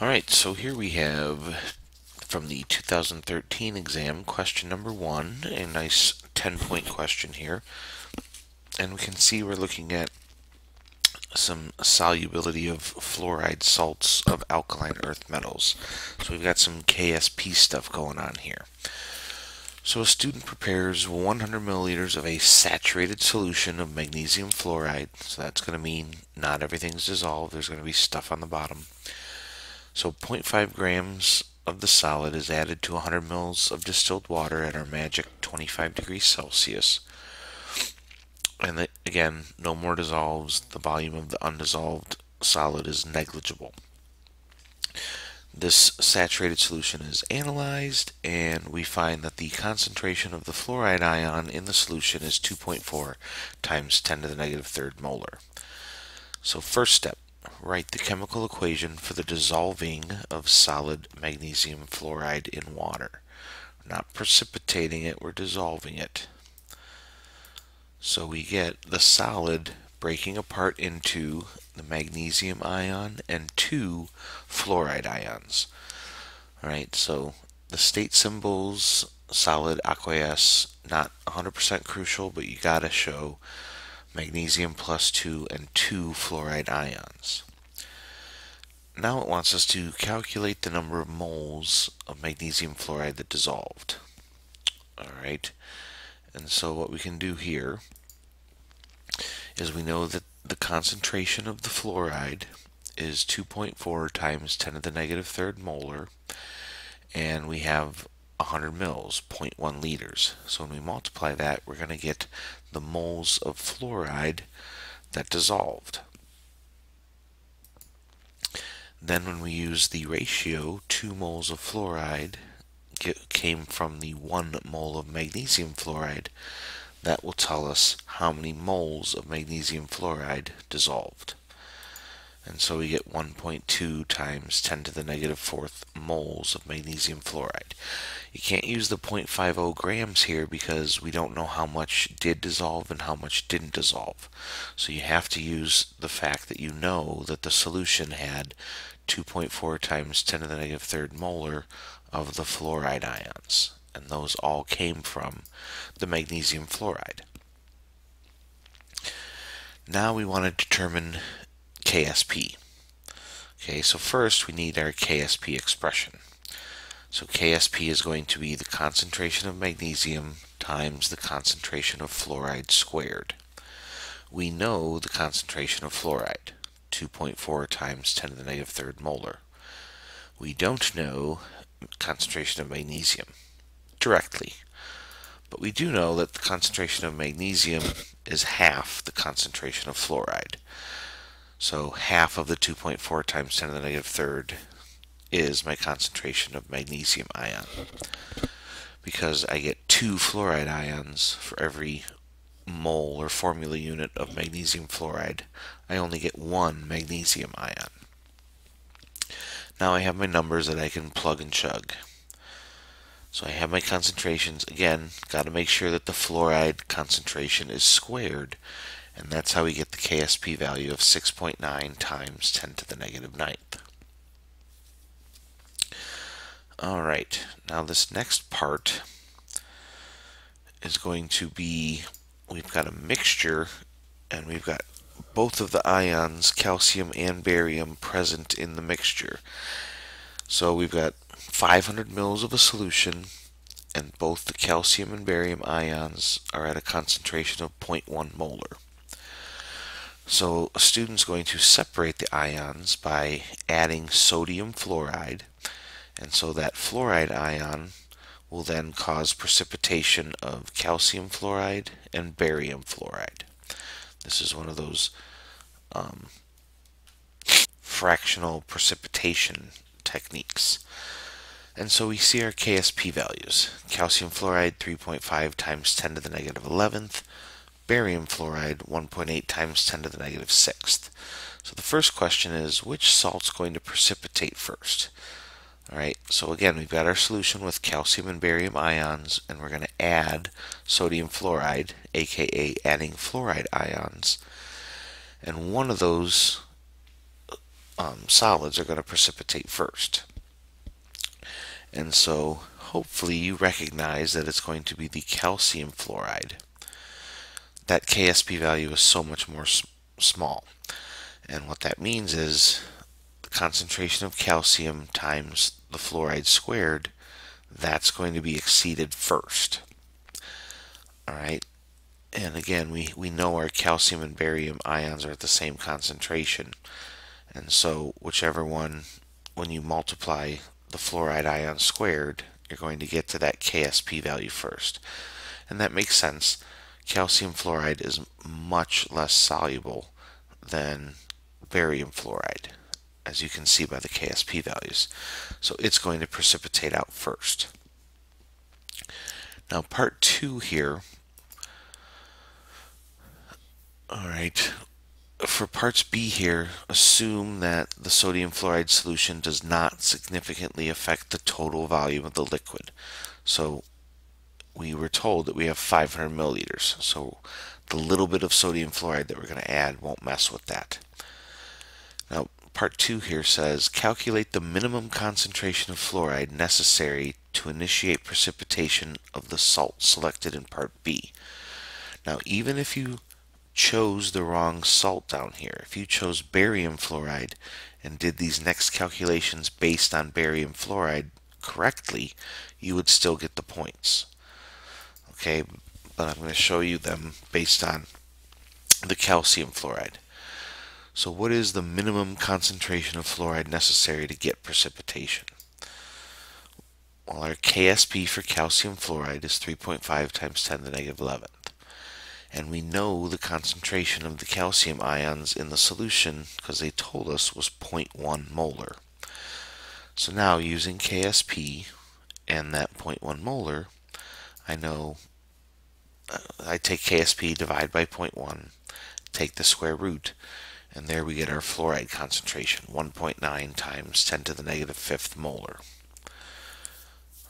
Alright, so here we have from the 2013 exam question number 1, a nice 10-point question here. And we can see we're looking at some solubility of fluoride salts of alkaline earth metals. So we've got some KSP stuff going on here. So a student prepares 100 milliliters of a saturated solution of magnesium fluoride. So that's going to mean not everything's dissolved. There's going to be stuff on the bottom. So 0.5 grams of the solid is added to 100 mils of distilled water at our magic 25 degrees Celsius. And again, no more dissolves. The volume of the undissolved solid is negligible. This saturated solution is analyzed, and we find that the concentration of the fluoride ion in the solution is 2.4 times 10 to the negative third molar. So first step, write the chemical equation for the dissolving of solid magnesium fluoride in water. We're not precipitating it, we're dissolving it. So we get the solid breaking apart into the magnesium ion and 2 fluoride ions. Alright, so the state symbols, solid, aqueous, not 100% crucial, but you gotta show magnesium plus 2 and 2 fluoride ions. Now it wants us to calculate the number of moles of magnesium fluoride that dissolved. Alright, and so what we can do here is we know that the concentration of the fluoride is 2.4 times 10 to the negative third molar, and we have 100 mils, 0.1 liters. So when we multiply that, we're going to get the moles of fluoride that dissolved. Then when we use the ratio, 2 moles of fluoride came from the 1 mole of magnesium fluoride, that will tell us how many moles of magnesium fluoride dissolved. And so we get 1.2 times 10 to the negative fourth moles of magnesium fluoride. You can't use the 0.50 grams here because we don't know how much did dissolve and how much didn't dissolve. So you have to use the fact that you know that the solution had 2.4 times 10 to the negative third molar of the fluoride ions. And those all came from the magnesium fluoride. Now we want to determine KSP. Okay, so first we need our KSP expression. So KSP is going to be the concentration of magnesium times the concentration of fluoride squared. We know the concentration of fluoride, 2.4 times 10 to the negative third molar. We don't know concentration of magnesium directly, but we do know that the concentration of magnesium is half the concentration of fluoride. So half of the 2.4 times 10 to the negative third is my concentration of magnesium ion, because I get 2 fluoride ions for every mole or formula unit of magnesium fluoride. I only get 1 magnesium ion. Now I have my numbers that I can plug and chug. So I have my concentrations. Again, got to make sure that the fluoride concentration is squared, and that's how we get the KSP value of 6.9 times 10 to the negative 9th. Alright, now this next part is going to be, we've got a mixture, and we've got both of the ions, calcium and barium, present in the mixture. So we've got 500 mils of a solution, and both the calcium and barium ions are at a concentration of 0.1 molar. So a student's going to separate the ions by adding sodium fluoride, and so that fluoride ion will then cause precipitation of calcium fluoride and barium fluoride. This is one of those fractional precipitation techniques. And so we see our KSP values. Calcium fluoride 3.5 times 10 to the negative 11th. Barium fluoride 1.8 times 10 to the negative 6th. So the first question is, which salt's going to precipitate first? Alright, so again, we've got our solution with calcium and barium ions, and we're going to add sodium fluoride, aka adding fluoride ions. And one of those solids are going to precipitate first. And so hopefully you recognize that it's going to be the calcium fluoride. That KSP value is so much more small. And what that means is the concentration of calcium times the fluoride squared, that's going to be exceeded first. All right. And again, we know our calcium and barium ions are at the same concentration. And so whichever one, when you multiply the fluoride ion squared, you're going to get to that KSP value first. And that makes sense. Calcium fluoride is much less soluble than barium fluoride, as you can see by the KSP values. So it's going to precipitate out first. Now part two here, all right, for parts B here, assume that the sodium fluoride solution does not significantly affect the total volume of the liquid. So we were told that we have 500 milliliters, so the little bit of sodium fluoride that we're going to add won't mess with that. Now, part 2 here says, calculate the minimum concentration of fluoride necessary to initiate precipitation of the salt selected in part B. Now, even if you chose the wrong salt down here, if you chose barium fluoride and did these next calculations based on barium fluoride correctly, you would still get the points. Okay, but I'm going to show you them based on the calcium fluoride. So what is the minimum concentration of fluoride necessary to get precipitation? Well, our KSP for calcium fluoride is 3.5 times 10 to the negative 11th. And we know the concentration of the calcium ions in the solution, because they told us, was 0.1 molar. So now, using KSP and that 0.1 molar, I know I take KSP, divide by 0.1, take the square root, and there we get our fluoride concentration, 1.9 times 10 to the negative 5th molar.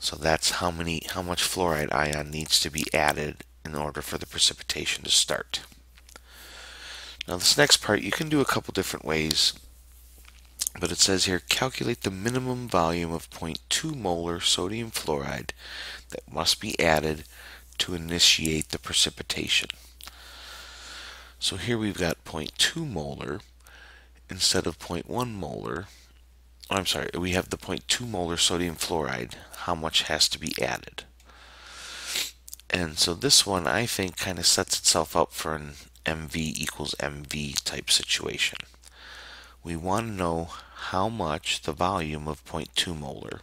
So that's how much fluoride ion needs to be added in order for the precipitation to start. Now this next part you can do a couple different ways, but it says here, calculate the minimum volume of 0.2 molar sodium fluoride that must be added to initiate the precipitation. So here we've got 0.2 molar instead of 0.1 molar. Oh, I'm sorry, we have the 0.2 molar sodium fluoride, how much has to be added. And so this one, I think, kind of sets itself up for an MV equals MV type situation. We want to know how much the volume of 0.2 molar,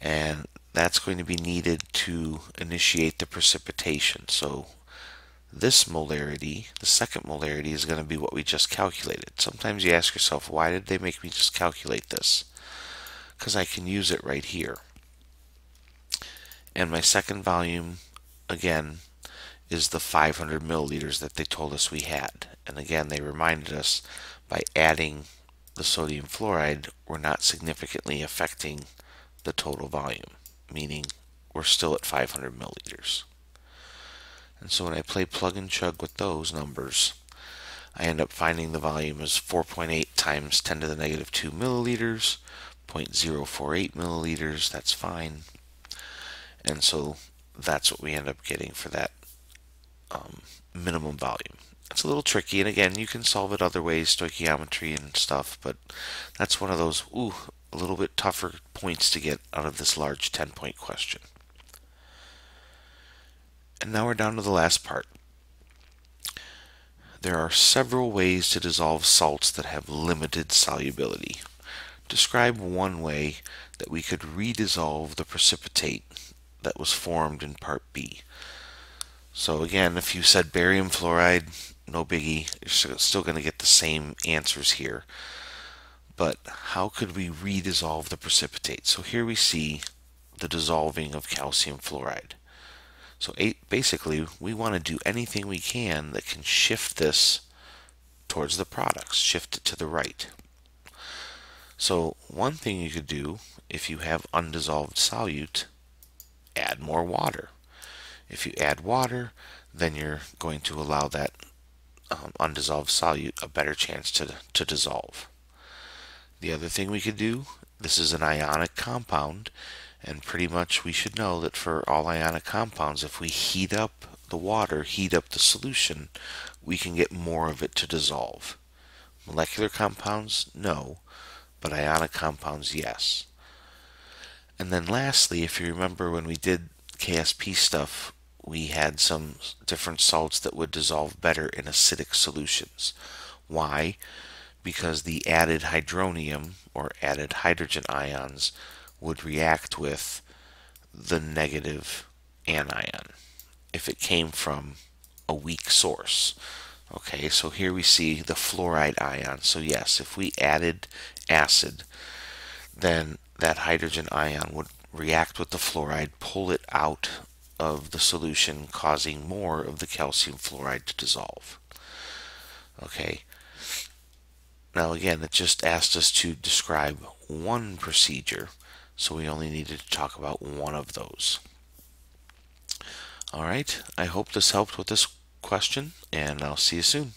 and that's going to be needed to initiate the precipitation. So this molarity, the second molarity, is going to be what we just calculated. Sometimes you ask yourself, why did they make me just calculate this? Because I can use it right here. And my second volume, again, is the 500 milliliters that they told us we had. And again, they reminded us by adding the sodium fluoride, we're not significantly affecting the total volume, meaning we're still at 500 milliliters. And so when I play plug and chug with those numbers, I end up finding the volume is 4.8 times 10 to the negative 2 milliliters, 0.048 milliliters, that's fine. And so that's what we end up getting for that minimum volume. It's a little tricky, and again, you can solve it other ways, stoichiometry and stuff, but that's one of those, ooh, a little bit tougher points to get out of this large 10-point question. And now we're down to the last part. There are several ways to dissolve salts that have limited solubility. Describe one way that we could redissolve the precipitate that was formed in part B. So again, if you said barium fluoride, no biggie, you're still going to get the same answers here. But how could we redissolve the precipitate? So here we see the dissolving of calcium fluoride. So basically, we want to do anything we can that can shift this towards the products, shift it to the right. So one thing you could do, if you have undissolved solute, add more water. If you add water, then you're going to allow that undissolved solute a better chance to dissolve. The other thing we could do, this is an ionic compound, and pretty much we should know that for all ionic compounds, if we heat up the water, heat up the solution, we can get more of it to dissolve. Molecular compounds, no, but ionic compounds, yes. And then lastly, if you remember when we did KSP stuff, we had some different salts that would dissolve better in acidic solutions. Why? Because the added hydronium or added hydrogen ions would react with the negative anion if it came from a weak source. Okay, so here we see the fluoride ion. So yes, if we added acid, then that hydrogen ion would react with the fluoride, pull it out of the solution, causing more of the calcium fluoride to dissolve. Okay, now again, it just asked us to describe one procedure, so we only needed to talk about one of those. All right, I hope this helped with this question, and I'll see you soon.